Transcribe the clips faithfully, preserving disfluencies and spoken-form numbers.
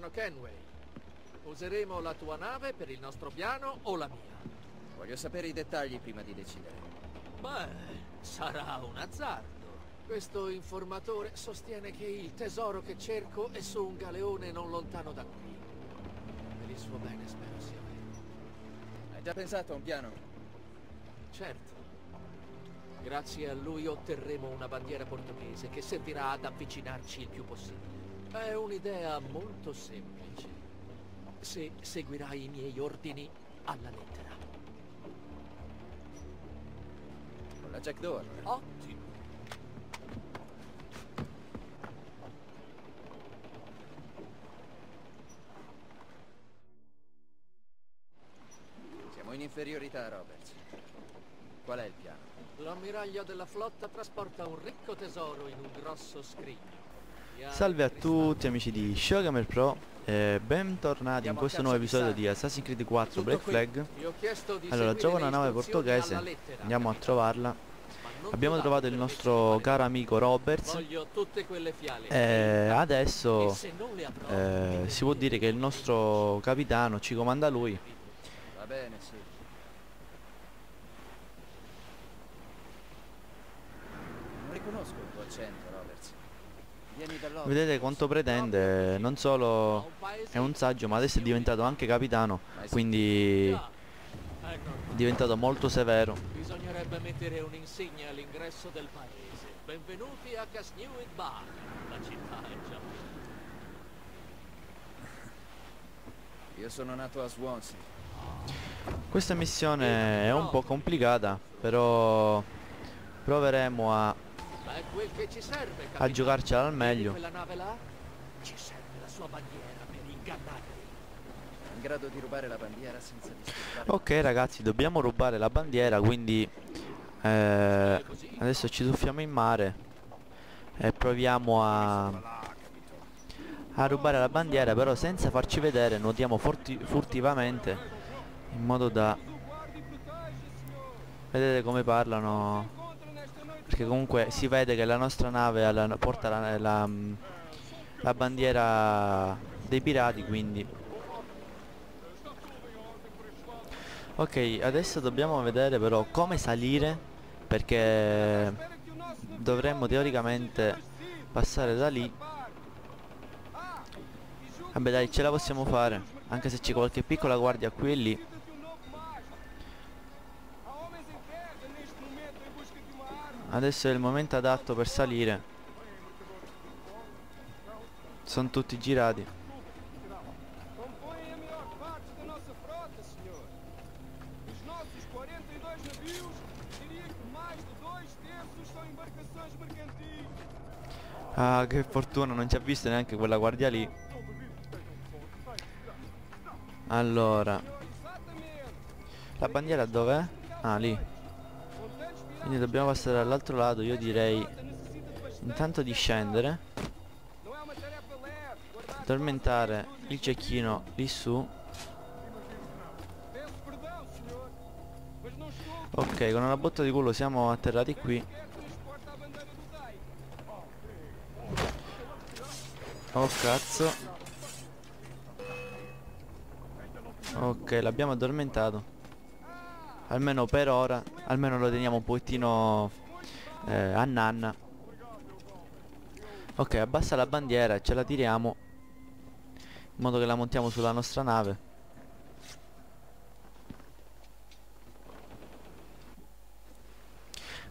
capitano Kenway. Useremo la tua nave per il nostro piano o la mia? Voglio sapere i dettagli prima di decidere. Beh, sarà un azzardo. Questo informatore sostiene che il tesoro che cerco è su un galeone non lontano da qui. Per il suo bene spero sia vero. Hai già pensato a un piano? Certo. Grazie a lui otterremo una bandiera portoghese che servirà ad avvicinarci il più possibile. È un'idea molto semplice, se seguirai i miei ordini alla lettera. Con la Jackdaw. Ottimo. Siamo in inferiorità, Roberts. Qual è il piano? L'ammiraglio della flotta trasporta un ricco tesoro in un grosso scrigno. Salve a tutti amici di Showgamer Pro e bentornati in questo nuovo episodio di Assassin's Creed quattro Black Flag. Allora, gioco una nave portoghese, andiamo a trovarla. Abbiamo trovato il nostro caro amico Roberts e adesso eh, si può dire che il nostro capitano ci comanda lui. Va bene, sì. Non riconosco il tuo accento, Roberts. Vedete quanto pretende, non solo è un saggio ma adesso è diventato anche capitano, quindi è diventato molto severo. Bisognerebbe mettere un'insegna all'ingresso del paese. Benvenuti a Casnewick Bar, la città è già. Io sono nato a Swansea. Questa missione è un po' complicata, però proveremo a Quel che ci serve, a giocarcela al meglio. Quella nave là? Ci serve la sua bandiera per ingannarli. In grado di rubare la bandiera senza disturbare. Ok ragazzi, dobbiamo rubare la bandiera, quindi eh, adesso ci tuffiamo in mare e proviamo a a rubare la bandiera, però senza farci vedere. Nuotiamo furtivamente in modo da... Vedete come parlano? Perché comunque si vede che la nostra nave alla, porta la, la, la bandiera dei pirati, quindi ok, adesso dobbiamo vedere però come salire, perché dovremmo teoricamente passare da lì. Vabbè dai, ce la possiamo fare, anche se c'è qualche piccola guardia qui e lì. Adesso è il momento adatto per salire. Sono tutti girati. Ah, che fortuna, non ci ha visto neanche quella guardia lì. Allora, la bandiera dov'è? Ah, lì. Quindi dobbiamo passare dall'altro lato, io direi intanto di scendere, tormentare il cecchino lì su. Ok, con una botta di culo siamo atterrati qui. Oh cazzo. Ok, l'abbiamo addormentato. Almeno per ora, almeno lo teniamo un pochettino eh, a nanna. Ok, abbassa la bandiera e ce la tiriamo in modo che la montiamo sulla nostra nave.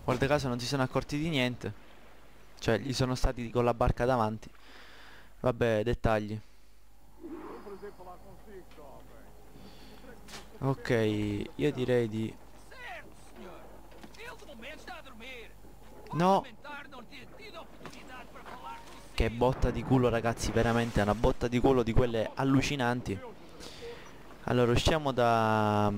Guarda caso non si sono accorti di niente. Cioè gli sono stati con la barca davanti. Vabbè, dettagli. Ok, io direi di... No! Che botta di culo ragazzi, veramente è una botta di culo di quelle allucinanti. Allora, usciamo da...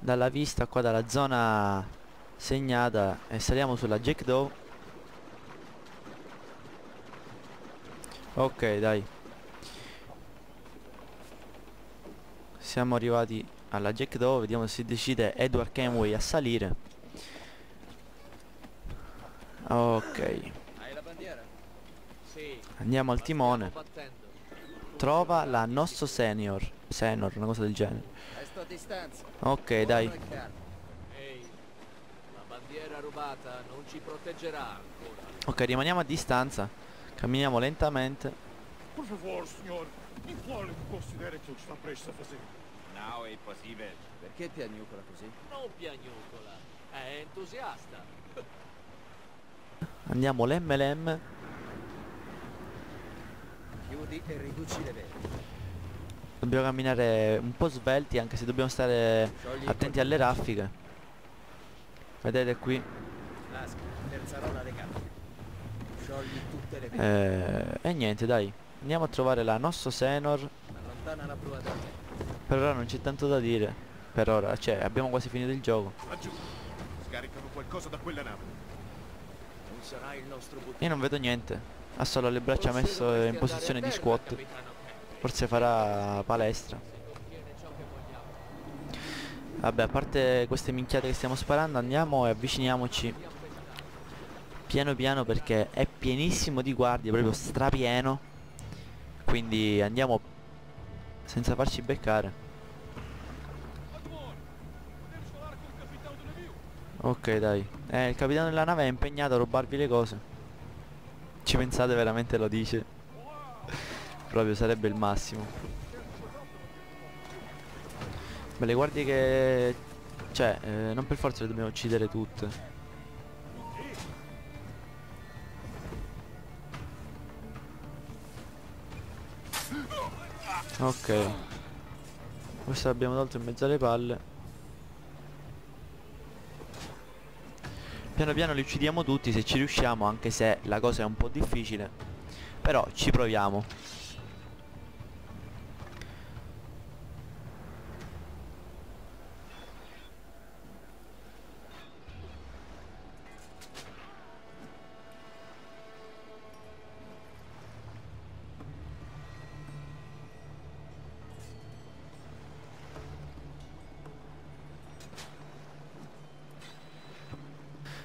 dalla vista qua, dalla zona segnata, e saliamo sulla Jackdaw. Ok, dai. Siamo arrivati alla Jackdaw, vediamo se decide Edward Kenway a salire. Ok. Hai la bandiera? Sì. Andiamo al timone. Trova la nostro senior. Senior, una cosa del genere. Ok, dai. Ok, rimaniamo a distanza. Camminiamo lentamente. No, è possibile. Perché piagnucola così? Non piagnucola, è entusiasta. Andiamo lemme lemme. Chiudi e riduci le vele. Dobbiamo camminare un po' svelti, anche se dobbiamo stare attenti alle raffiche. Vedete qui. Eh, e niente, dai. Andiamo a trovare la nostro senior. Per ora non c'è tanto da dire. Per ora, cioè, abbiamo quasi finito il gioco. Scaricano qualcosa da quella nave. Non sarà il nostro bottino. Io non vedo niente. Ha solo le braccia messe in posizione di squat. Forse farà palestra. Vabbè, a parte queste minchiate che stiamo sparando, andiamo e avviciniamoci piano piano, perché è pienissimo di guardie, proprio strapieno. Quindi andiamo senza farci beccare. Ok, dai. Eh, il capitano della nave è impegnato a rubarvi le cose. Ci pensate veramente, lo dice? Proprio sarebbe il massimo. Ma le guardie che... Cioè, eh, non per forza le dobbiamo uccidere tutte. Ok. Questa l'abbiamo tolto in mezzo alle palle. Piano piano li uccidiamo tutti se ci riusciamo, anche se la cosa è un po' difficile. Però ci proviamo.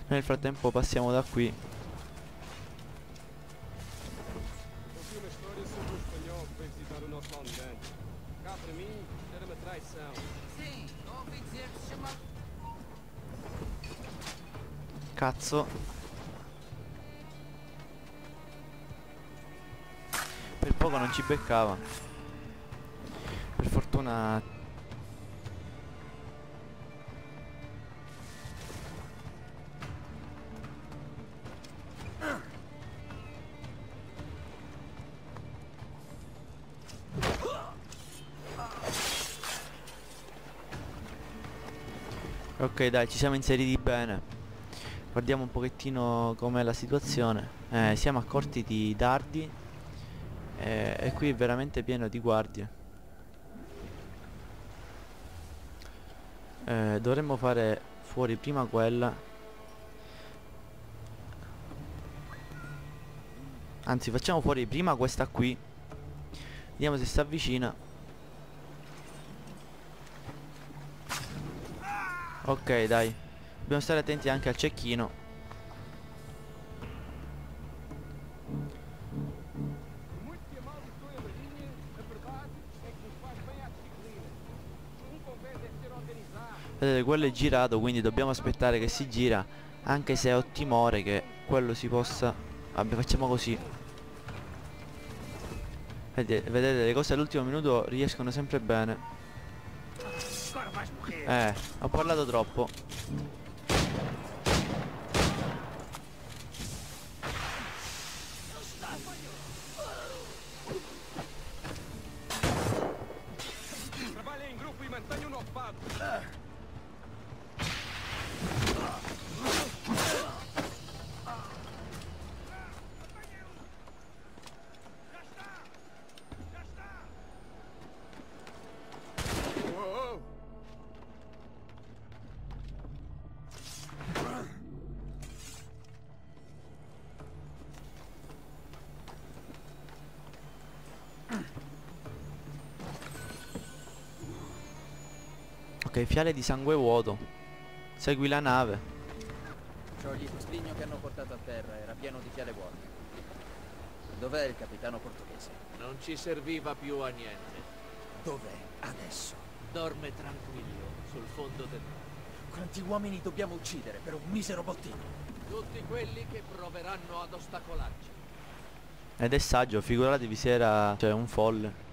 Nel frattempo passiamo da qui. Cazzo. Per poco non ci beccava. Per fortuna. Ok, dai, ci siamo inseriti bene. Guardiamo un pochettino com'è la situazione. Eh, siamo accorti di dardi eh, e qui è veramente pieno di guardie. Eh, dovremmo fare fuori prima quella. Anzi, facciamo fuori prima questa qui. Vediamo se si avvicina. Ok, dai. Dobbiamo stare attenti anche al cecchino. Vedete, quello è girato, quindi dobbiamo aspettare che si gira. Anche se ho timore che quello si possa... Vabbè, facciamo così. Vedete, vedete le cose all'ultimo minuto riescono sempre bene. Eh, ho parlato troppo. Ok, fiale di sangue vuoto. Segui la nave. Ciò gli scrigno che hanno portato a terra era pieno di fiale vuote. Dov'è il capitano portoghese? Non ci serviva più a niente. Dov'è adesso? Dorme tranquillo sul fondo del mare. Quanti uomini dobbiamo uccidere per un misero bottino? Tutti quelli che proveranno ad ostacolarci. Ed è saggio, figuratevi se era, cioè, un folle.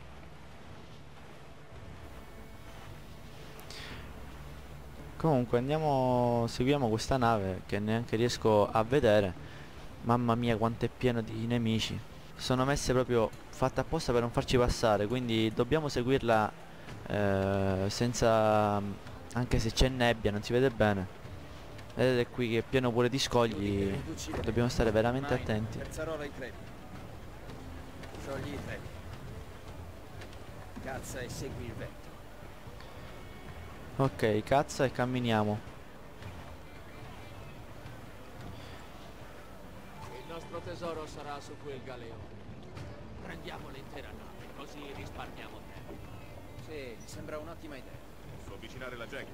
Comunque andiamo, seguiamo questa nave che neanche riesco a vedere. Mamma mia quanto è pieno di nemici. Sono messe proprio fatte apposta per non farci passare, quindi dobbiamo seguirla eh, senza, anche se c'è nebbia, non si vede bene. Vedete qui che è pieno pure di scogli, dobbiamo stare veramente attenti. Sciogli i trevi. Cazza e segui il vento. Ok, cazza e camminiamo. Il nostro tesoro sarà su quel galeone. Prendiamo l'intera nave, così risparmiamo tempo. Sì, mi sembra un'ottima idea. Posso avvicinare la Jack?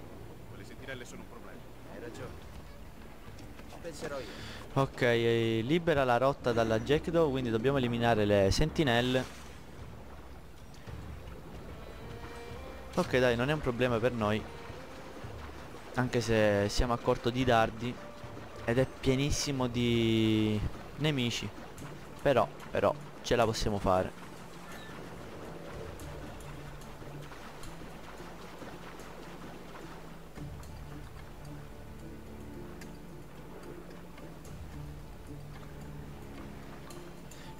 Quelle sentinelle sono un problema. Hai ragione. Ci penserò io. Ok, libera la rotta dalla Jackdaw, quindi dobbiamo eliminare le sentinelle. Ok dai, non è un problema per noi, anche se siamo a corto di dardi ed è pienissimo di nemici, però, però ce la possiamo fare.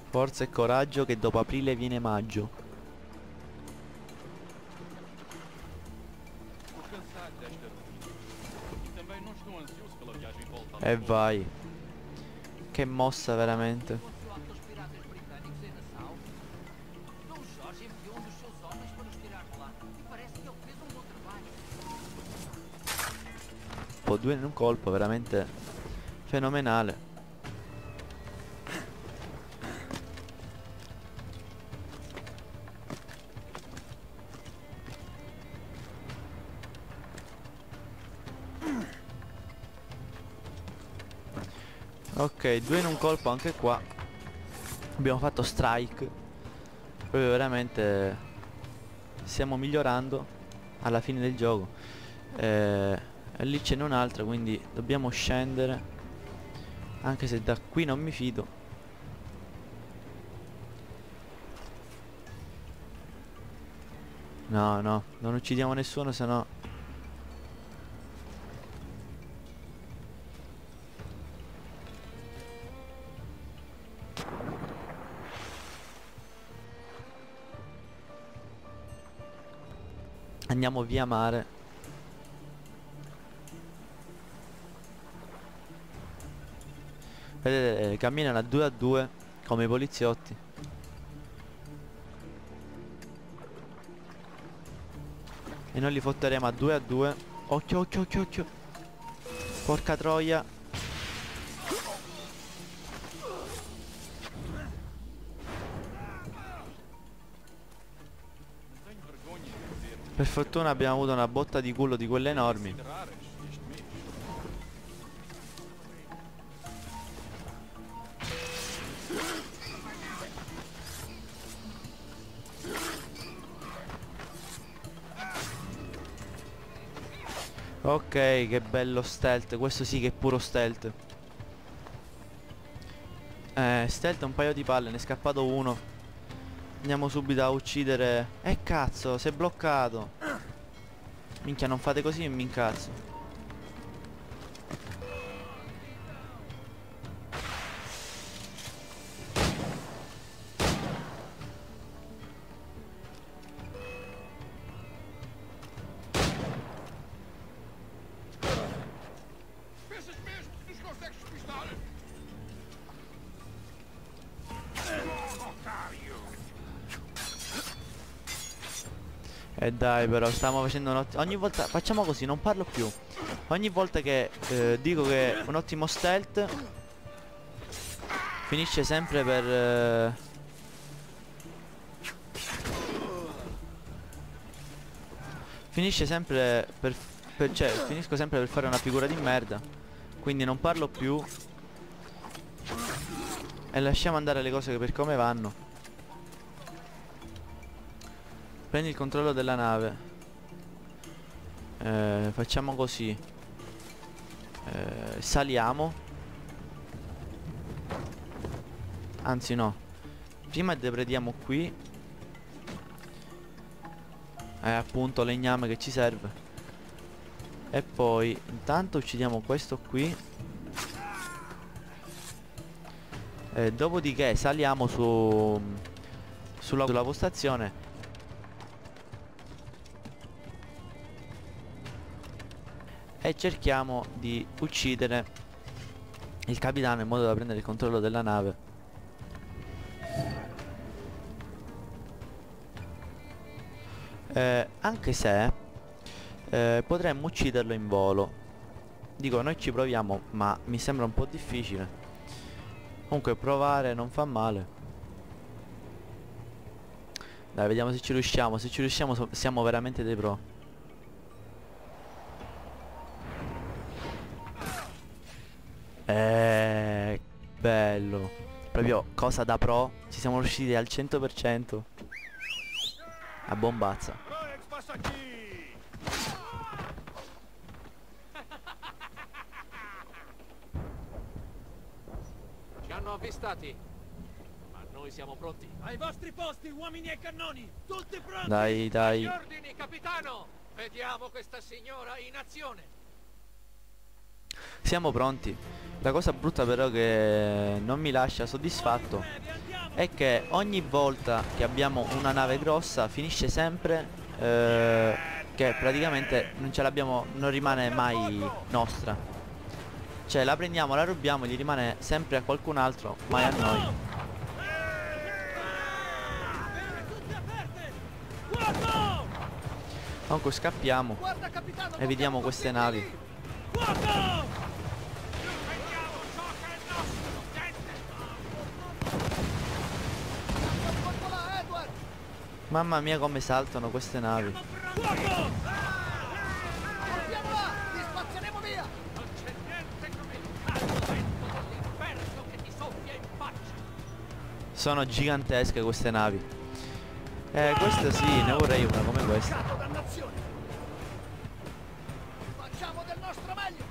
Forza e coraggio che dopo aprile viene maggio. E vai. Che mossa veramente. Oh, due in un colpo, veramente fenomenale. Ok, due in un colpo anche qua. Abbiamo fatto strike. Proprio veramente stiamo migliorando alla fine del gioco. eh, Lì ce n'è un'altra, quindi dobbiamo scendere. Anche se da qui non mi fido. No, no, non uccidiamo nessuno, sennò... Andiamo via mare. Vedete, camminano a due a due come i poliziotti. E noi li fotteremo a due a due. Occhio, occhio, occhio, occhio. Porca troia. Per fortuna abbiamo avuto una botta di culo di quelle enormi. Ok, che bello stealth. Questo sì che è puro stealth. Eh, stealth un paio di palle, ne è scappato uno. Andiamo subito a uccidere. Eh cazzo, si è bloccato. Minchia, non fate così e mi incazzo. E dai, però stiamo facendo un ottimo... Ogni volta... Facciamo così, non parlo più. Ogni volta che eh, dico che un ottimo stealth finisce sempre per... Eh... Finisce sempre per, per... Cioè, finisco sempre per fare una figura di merda. Quindi non parlo più. e lasciamo andare le cose per come vanno. Prendi il controllo della nave. Eh, facciamo così. Eh, saliamo. Anzi no. Prima deprediamo qui. Eh, appunto, legname che ci serve. E poi intanto uccidiamo questo qui. E dopodiché saliamo su sulla, sulla postazione. E cerchiamo di uccidere il capitano in modo da prendere il controllo della nave. Eh, anche se eh, potremmo ucciderlo in volo. Dico, noi ci proviamo, ma mi sembra un po' difficile. Comunque provare non fa male. Dai, vediamo se ci riusciamo. Se ci riusciamo so siamo veramente dei pro. Eh, bello. Proprio cosa da pro. Ci siamo riusciti al cento per cento. A bombazza. Ci hanno avvistati, ma noi siamo pronti. Ai vostri posti, uomini e cannoni, tutti pronti. Dai, dai. Agli ordini, capitano. Vediamo questa signora in azione. Siamo pronti. La cosa brutta però che non mi lascia soddisfatto è che ogni volta che abbiamo una nave grossa finisce sempre eh, che praticamente non ce l'abbiamo, non rimane mai nostra. Cioè la prendiamo, la rubiamo, gli rimane sempre a qualcun altro, mai a noi. Comunque scappiamo, evitiamo queste navi. Mamma mia come saltano queste navi. Sono gigantesche queste navi. Eh, questa sì, ne vorrei una come questa. Facciamo del nostro meglio.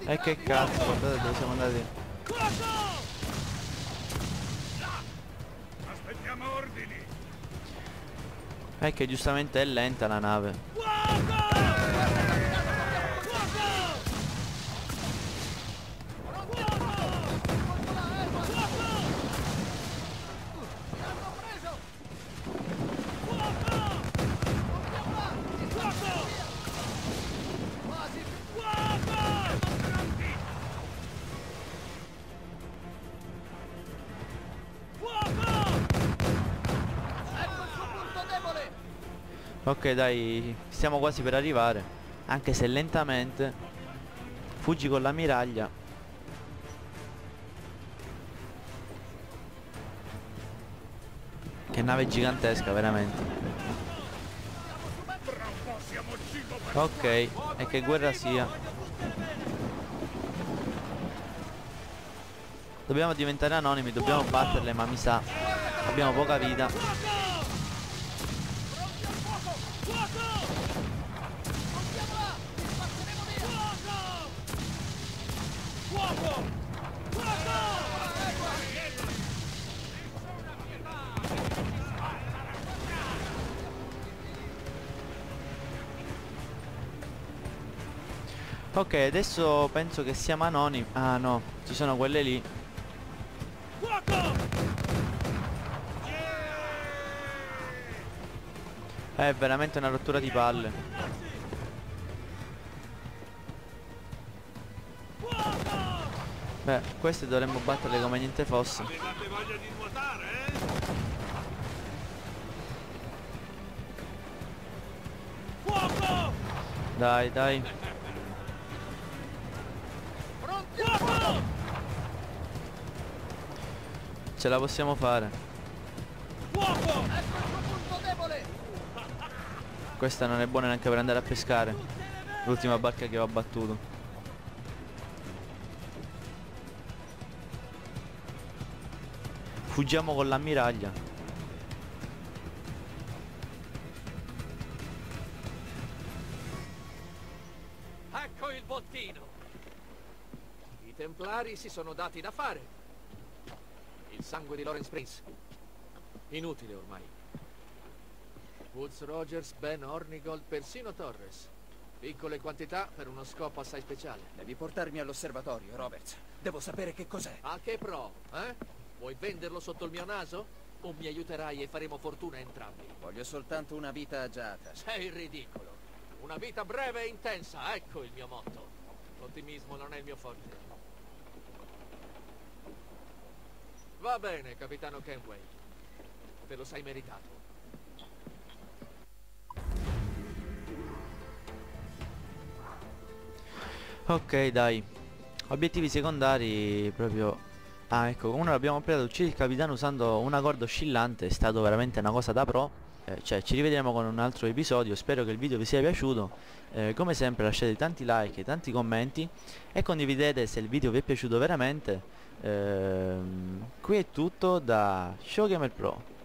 E eh che cazzo, guardate dove siamo andati. Aspettiamo ordini. È che giustamente è lenta la nave. Ok dai, stiamo quasi per arrivare. Anche se lentamente. Fuggi con la miraglia. Che nave gigantesca veramente. Ok, e che guerra sia. Dobbiamo diventare anonimi, dobbiamo batterle, ma mi sa abbiamo poca vita. Ok, adesso penso che siamo anonimi. Ah no, ci sono quelle lì. È veramente una rottura di palle. Beh, queste dovremmo batterle come niente fosse. Dai, dai. Ce la possiamo fare. Questa non è buona neanche per andare a pescare. L'ultima barca che ho abbattuto. Fuggiamo con l'ammiraglia. Ecco il bottino. I templari si sono dati da fare. Il sangue di Lawrence Prince. Inutile ormai. Woods Rogers, Ben Hornigold, persino Torres. Piccole quantità per uno scopo assai speciale. Devi portarmi all'osservatorio, Roberts. Devo sapere che cos'è. A che pro, eh? Vuoi venderlo sotto il mio naso? O mi aiuterai e faremo fortuna entrambi? Voglio soltanto una vita agiata. Sei ridicolo. Una vita breve e intensa, ecco il mio motto. L'ottimismo non è il mio forte. Va bene, capitano Kenway. Te lo sei meritato. Ok, dai. Obiettivi secondari proprio... Ah, ecco, comunque l'abbiamo completato. Uccidi il capitano usando una corda oscillante. È stato veramente una cosa da pro. eh, Cioè, ci rivediamo con un altro episodio. Spero che il video vi sia piaciuto. eh, Come sempre lasciate tanti like e tanti commenti. E condividete se il video vi è piaciuto veramente. eh, Qui è tutto da Showgamer Pro.